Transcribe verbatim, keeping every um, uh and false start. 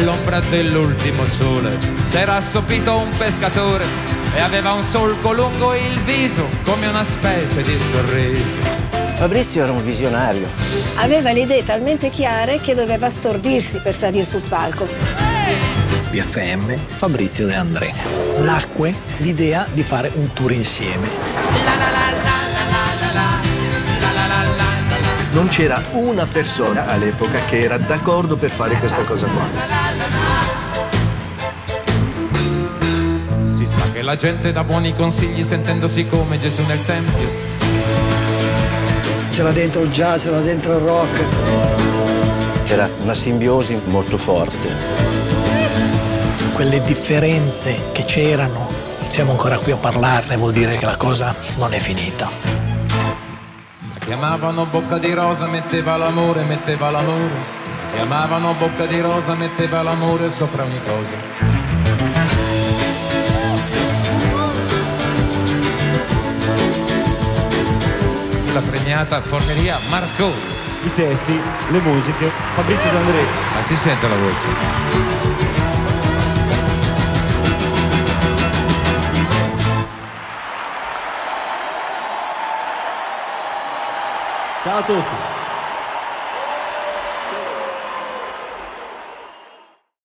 all'ombra dell'ultimo sole s'era assopito un pescatore e aveva un solco lungo il viso come una specie di sorriso. Fabrizio era un visionario. Aveva le idee talmente chiare che doveva stordirsi per salire sul palco. P F M, Fabrizio De André. Nacque l'idea di fare un tour insieme. Non c'era una persona all'epoca che era d'accordo per fare questa cosa qua. Si sa che la gente dà buoni consigli sentendosi come Gesù nel tempio. C'era dentro il jazz, c'era dentro il rock. C'era una simbiosi molto forte. Quelle differenze che c'erano, siamo ancora qui a parlarne, vuol dire che la cosa non è finita. La chiamavano bocca di rosa, metteva l'amore, metteva l'amore. La chiamavano bocca di rosa, metteva l'amore sopra ogni cosa. La premiata forneria Marco. I testi, le musiche, Fabrizio De André. Ma si sente la voce. Ciao a tutti.